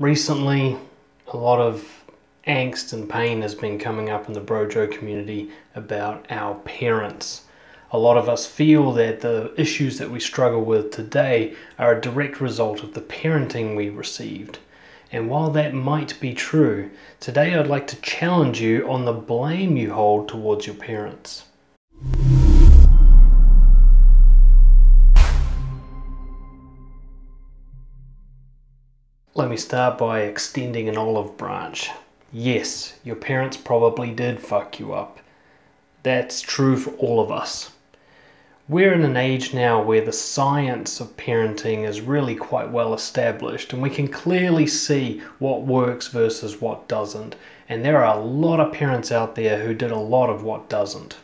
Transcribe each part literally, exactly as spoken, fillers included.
Recently, a lot of angst and pain has been coming up in the Brojo community about our parents. A lot of us feel that the issues that we struggle with today are a direct result of the parenting we received. And while that might be true, today I'd like to challenge you on the blame you hold towards your parents. Let me start by extending an olive branch. Yes, your parents probably did fuck you up. That's true for all of us. We're in an age now where the science of parenting is really quite well established, and we can clearly see what works versus what doesn't. And there are a lot of parents out there who did a lot of what doesn't.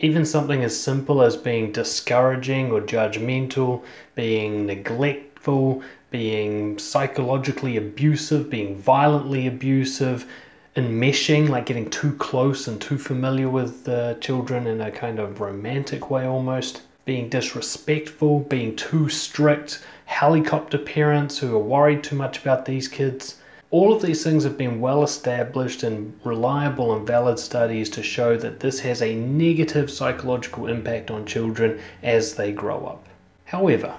Even something as simple as being discouraging or judgmental, being neglectful, being psychologically abusive, being violently abusive, enmeshing, like getting too close and too familiar with the children in a kind of romantic way almost, being disrespectful, being too strict, helicopter parents who are worried too much about these kids. All of these things have been well established in reliable and valid studies to show that this has a negative psychological impact on children as they grow up. However,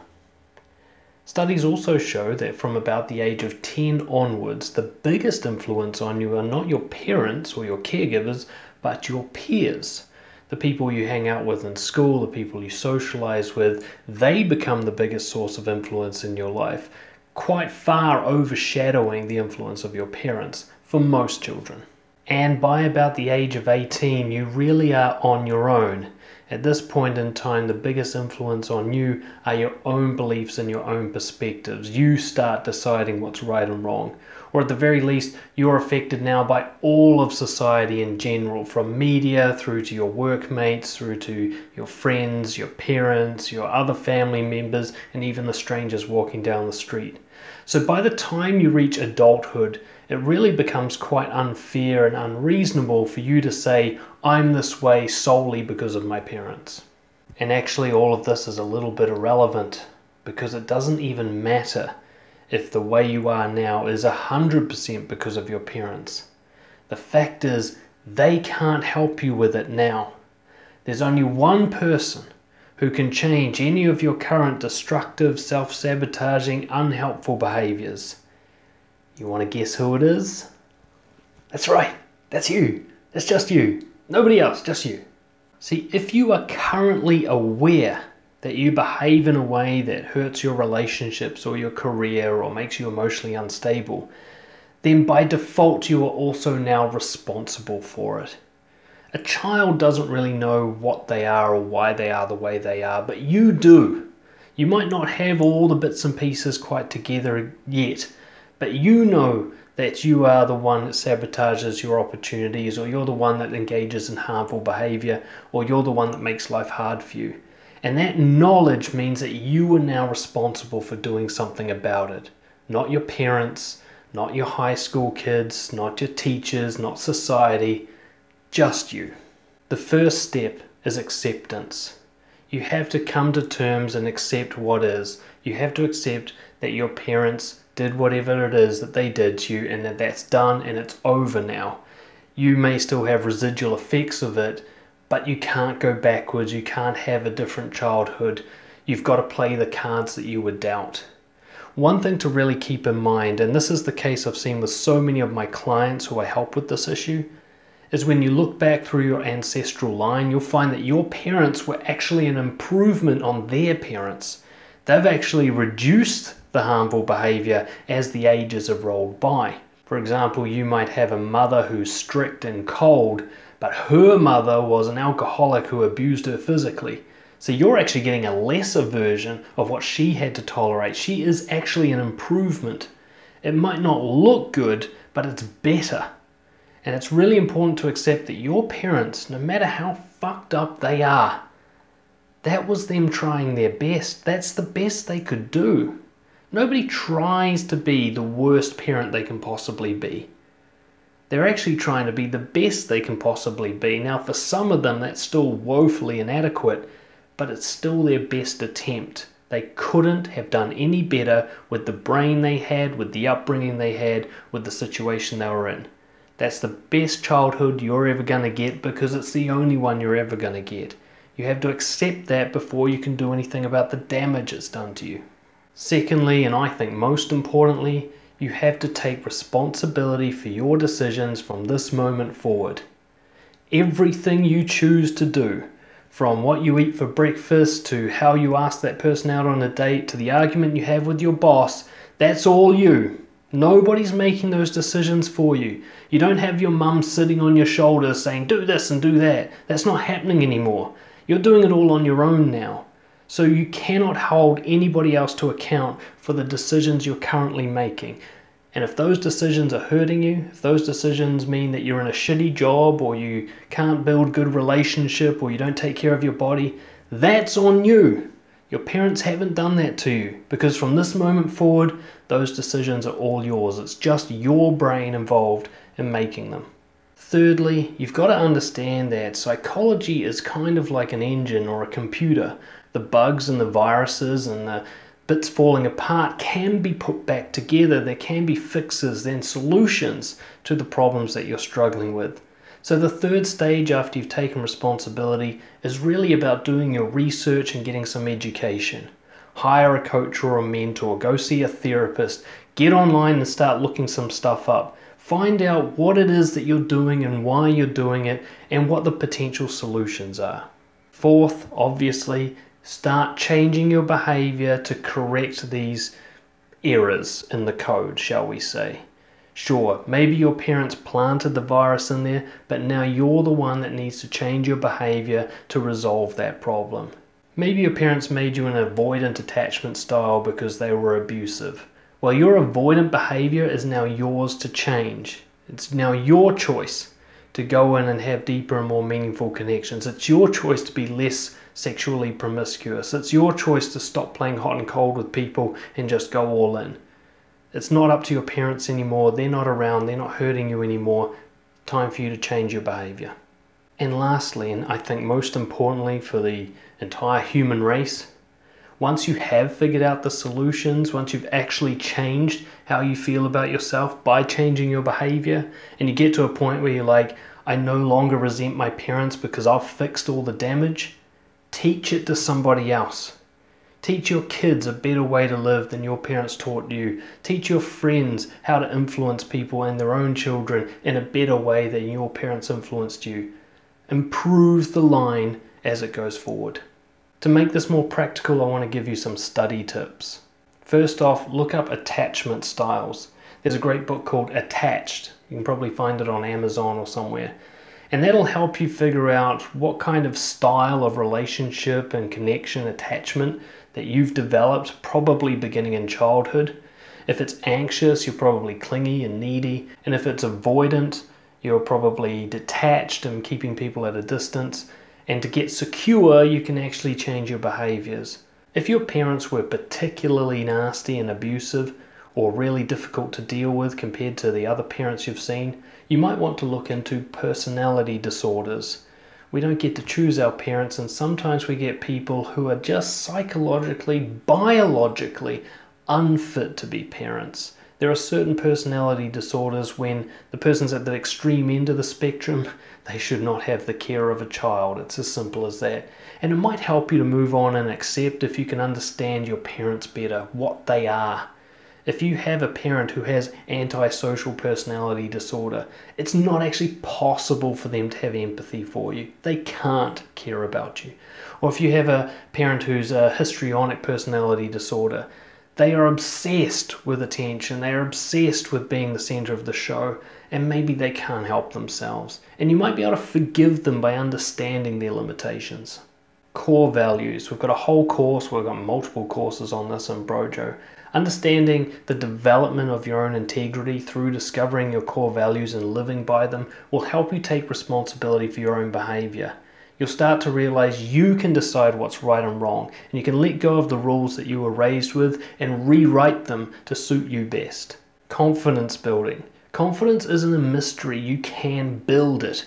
studies also show that from about the age of ten onwards, the biggest influence on you are not your parents or your caregivers, but your peers. The people you hang out with in school, the people you socialize with, they become the biggest source of influence in your life, quite far overshadowing the influence of your parents for most children. And by about the age of eighteen, you really are on your own. At this point in time, the biggest influence on you are your own beliefs and your own perspectives. You start deciding what's right and wrong. Or at the very least, you're affected now by all of society in general, from media through to your workmates, through to your friends, your parents, your other family members, and even the strangers walking down the street. So by the time you reach adulthood, it really becomes quite unfair and unreasonable for you to say, I'm this way solely because of my parents. And actually all of this is a little bit irrelevant, because it doesn't even matter if the way you are now is one hundred percent because of your parents. The fact is, they can't help you with it now. There's only one person who can change any of your current destructive, self-sabotaging, unhelpful behaviors. You want to guess who it is? That's right, that's you. That's just you. Nobody else, just you. See, if you are currently aware that you behave in a way that hurts your relationships or your career or makes you emotionally unstable, then by default you are also now responsible for it. A child doesn't really know what they are or why they are the way they are, but you do. You might not have all the bits and pieces quite together yet, but you know that you are the one that sabotages your opportunities, or you're the one that engages in harmful behavior, or you're the one that makes life hard for you. And that knowledge means that you are now responsible for doing something about it. Not your parents, not your high school kids, not your teachers, not society, just you. The first step is acceptance. You have to come to terms and accept what is. You have to accept that your parents did whatever it is that they did to you, and that that's done and it's over now. You may still have residual effects of it, but you can't go backwards. You can't have a different childhood. You've got to play the cards that you were dealt. One thing to really keep in mind, and this is the case I've seen with so many of my clients who I help with this issue, is when you look back through your ancestral line, you'll find that your parents were actually an improvement on their parents. They've actually reduced the harmful behavior as the ages have rolled by. For example, you might have a mother who's strict and cold, but her mother was an alcoholic who abused her physically. So you're actually getting a lesser version of what she had to tolerate. She is actually an improvement. It might not look good, but it's better. And it's really important to accept that your parents, no matter how fucked up they are, that was them trying their best. That's the best they could do. Nobody tries to be the worst parent they can possibly be. They're actually trying to be the best they can possibly be. Now, for some of them, that's still woefully inadequate, but it's still their best attempt. They couldn't have done any better with the brain they had, with the upbringing they had, with the situation they were in. That's the best childhood you're ever going to get, because it's the only one you're ever going to get. You have to accept that before you can do anything about the damage it's done to you. Secondly, and I think most importantly, you have to take responsibility for your decisions from this moment forward. Everything you choose to do, from what you eat for breakfast to how you ask that person out on a date to the argument you have with your boss, that's all you. Nobody's making those decisions for you. You don't have your mum sitting on your shoulder saying, do this and do that. That's not happening anymore. You're doing it all on your own now. So you cannot hold anybody else to account for the decisions you're currently making. And if those decisions are hurting you, if those decisions mean that you're in a shitty job or you can't build good relationship or you don't take care of your body, that's on you. Your parents haven't done that to you, because from this moment forward, those decisions are all yours. It's just your brain involved in making them. Thirdly, you've got to understand that psychology is kind of like an engine or a computer. The bugs and the viruses and the bits falling apart can be put back together. There can be fixes, then solutions to the problems that you're struggling with. So the third stage after you've taken responsibility is really about doing your research and getting some education. Hire a coach or a mentor, go see a therapist, get online and start looking some stuff up. Find out what it is that you're doing and why you're doing it and what the potential solutions are. Fourth, obviously, start changing your behavior to correct these errors in the code, shall we say. Sure, maybe your parents planted the virus in there, but now you're the one that needs to change your behavior to resolve that problem. Maybe your parents made you an avoidant attachment style because they were abusive. Well, your avoidant behavior is now yours to change. It's now your choice to go in and have deeper and more meaningful connections. It's your choice to be less sexually promiscuous. It's your choice to stop playing hot and cold with people and just go all in. It's not up to your parents anymore. They're not around. They're not hurting you anymore. Time for you to change your behavior. And lastly, and I think most importantly for the entire human race, once you have figured out the solutions, once you've actually changed how you feel about yourself by changing your behavior, and you get to a point where you're like, I no longer resent my parents because I've fixed all the damage, teach it to somebody else. Teach your kids a better way to live than your parents taught you. Teach your friends how to influence people and their own children in a better way than your parents influenced you. Improve the line as it goes forward. To make this more practical, I want to give you some study tips. First off, look up attachment styles. There's a great book called Attached. You can probably find it on Amazon or somewhere. And that'll help you figure out what kind of style of relationship and connection attachment that you've developed, probably beginning in childhood. If it's anxious, you're probably clingy and needy. And if it's avoidant, you're probably detached and keeping people at a distance. And to get secure, you can actually change your behaviors. If your parents were particularly nasty and abusive, or really difficult to deal with compared to the other parents you've seen, you might want to look into personality disorders. We don't get to choose our parents, and sometimes we get people who are just psychologically, biologically unfit to be parents. There are certain personality disorders when the person's at the extreme end of the spectrum, they should not have the care of a child. It's as simple as that. And it might help you to move on and accept if you can understand your parents better, what they are. If you have a parent who has antisocial personality disorder, it's not actually possible for them to have empathy for you. They can't care about you. Or if you have a parent who's a histrionic personality disorder, they are obsessed with attention. They are obsessed with being the center of the show, and maybe they can't help themselves. And you might be able to forgive them by understanding their limitations. Core values. We've got a whole course, we've got multiple courses on this in Brojo. Understanding the development of your own integrity through discovering your core values and living by them will help you take responsibility for your own behavior. You'll start to realize you can decide what's right and wrong, and you can let go of the rules that you were raised with and rewrite them to suit you best. Confidence building. Confidence isn't a mystery. You can build it.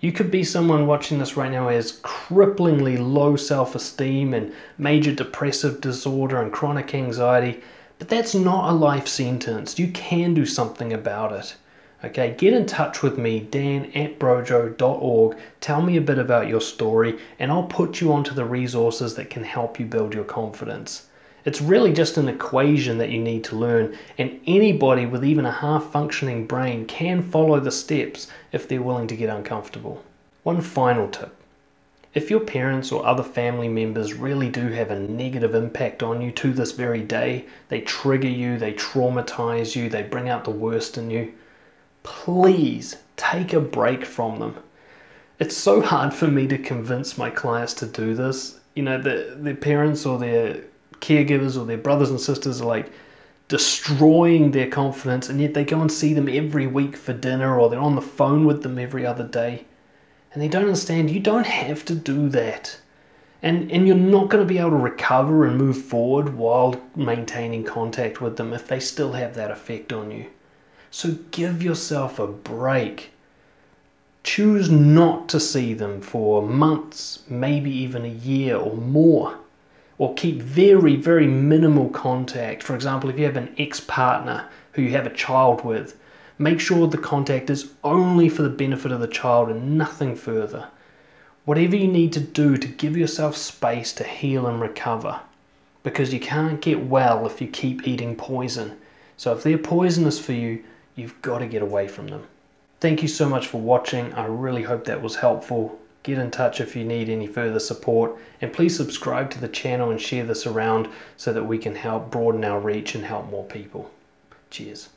You could be someone watching this right now who has cripplingly low self-esteem and major depressive disorder and chronic anxiety, but that's not a life sentence. You can do something about it. Okay, get in touch with me, dan at brojo dot org. Tell me a bit about your story and I'll put you onto the resources that can help you build your confidence. It's really just an equation that you need to learn, and anybody with even a half-functioning brain can follow the steps if they're willing to get uncomfortable. One final tip. If your parents or other family members really do have a negative impact on you to this very day, they trigger you, they traumatize you, they bring out the worst in you, please take a break from them. It's so hard for me to convince my clients to do this. You know, the, their parents or their caregivers or their brothers and sisters are like destroying their confidence, and yet they go and see them every week for dinner, or they're on the phone with them every other day. And they don't understand you don't have to do that. And, and you're not going to be able to recover and move forward while maintaining contact with them if they still have that effect on you. So give yourself a break. Choose not to see them for months, maybe even a year or more. Or keep very, very minimal contact. For example, if you have an ex-partner who you have a child with, make sure the contact is only for the benefit of the child and nothing further. Whatever you need to do to give yourself space to heal and recover. Because you can't get well if you keep eating poison. So if they're poisonous for you, you've got to get away from them. Thank you so much for watching. I really hope that was helpful. Get in touch if you need any further support. And please subscribe to the channel and share this around so that we can help broaden our reach and help more people. Cheers.